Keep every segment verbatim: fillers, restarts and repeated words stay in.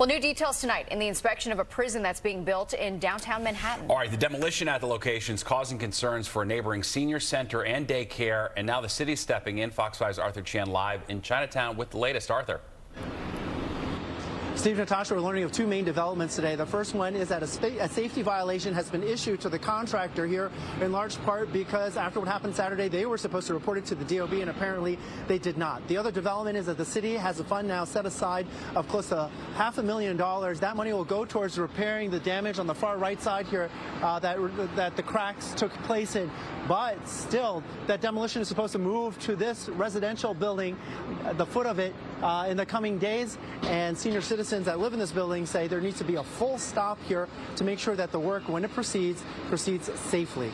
Well, new details tonight in the inspection of a prison that's being built in downtown Manhattan. All right, the demolition at the location is causing concerns for a neighboring senior center and daycare, and now the city's stepping in. Fox five's Arthur Chan live in Chinatown with the latest. Arthur. Steve, Natasha, we're learning of two main developments today. The first one is that a, spa a safety violation has been issued to the contractor here, in large part because after what happened Saturday, they were supposed to report it to the D O B, and apparently they did not. The other development is that the city has a fund now set aside of close to half a million dollars. That money will go towards repairing the damage on the far right side here uh, that, that the cracks took place in. But still, that demolition is supposed to move to this residential building, the foot of it, uh, in the coming days, and senior citizens that live in this building say there needs to be a full stop here to make sure that the work, when it proceeds, proceeds safely.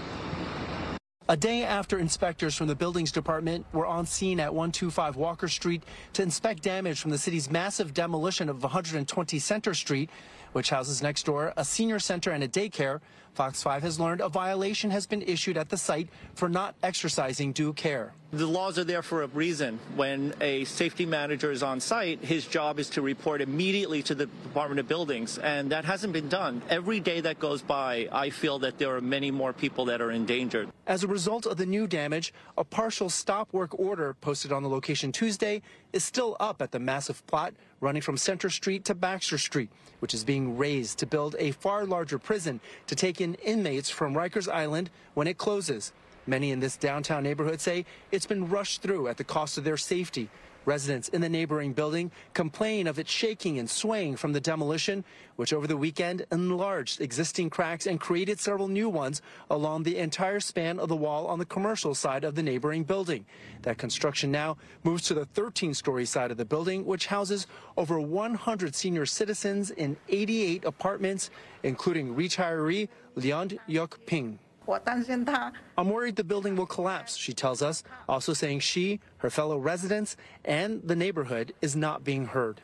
A day after inspectors from the Buildings Department were on scene at one two five Walker Street to inspect damage from the city's massive demolition of one hundred twenty Centre Street, which houses next door a senior center and a daycare, Fox five has learned a violation has been issued at the site for not exercising due care. The laws are there for a reason. When a safety manager is on site, his job is to report immediately to the Department of Buildings, and that hasn't been done. Every day that goes by, I feel that there are many more people that are endangered. As a result of the new damage, a partial stop work order posted on the location Tuesday is still up at the massive plot running from Centre Street to Baxter Street, which is being raised to build a far larger prison to take in inmates from Rikers Island when it closes. Many in this downtown neighborhood say it's been rushed through at the cost of their safety. Residents in the neighboring building complain of it shaking and swaying from the demolition, which over the weekend enlarged existing cracks and created several new ones along the entire span of the wall on the commercial side of the neighboring building. That construction now moves to the thirteen story side of the building, which houses over one hundred senior citizens in eighty-eight apartments, including retiree Leon Yokping. I'm worried the building will collapse, she tells us, also saying she, her fellow residents, and the neighborhood is not being heard.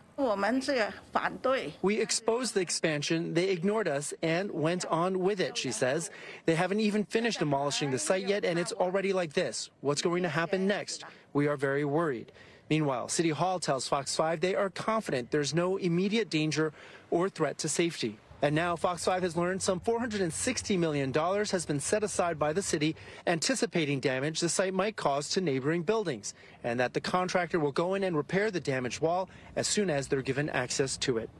We exposed the expansion, they ignored us and went on with it, she says. They haven't even finished demolishing the site yet, and it's already like this. What's going to happen next? We are very worried. Meanwhile, City Hall tells Fox five they are confident there's no immediate danger or threat to safety. And now Fox five has learned some four hundred sixty million dollars has been set aside by the city, anticipating damage the site might cause to neighboring buildings, and that the contractor will go in and repair the damaged wall as soon as they're given access to it.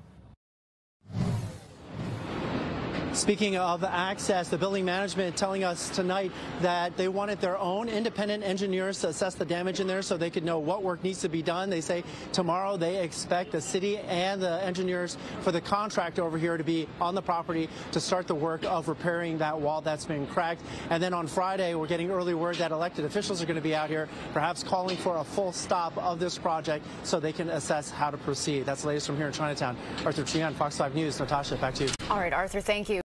Speaking of access, the building management telling us tonight that they wanted their own independent engineers to assess the damage in there so they could know what work needs to be done. They say tomorrow they expect the city and the engineers for the contractor over here to be on the property to start the work of repairing that wall that's been cracked. And then on Friday, we're getting early word that elected officials are going to be out here, perhaps calling for a full stop of this project so they can assess how to proceed. That's the latest from here in Chinatown. Arthur Chan, Fox five News. Natasha, back to you. All right, Arthur, thank you.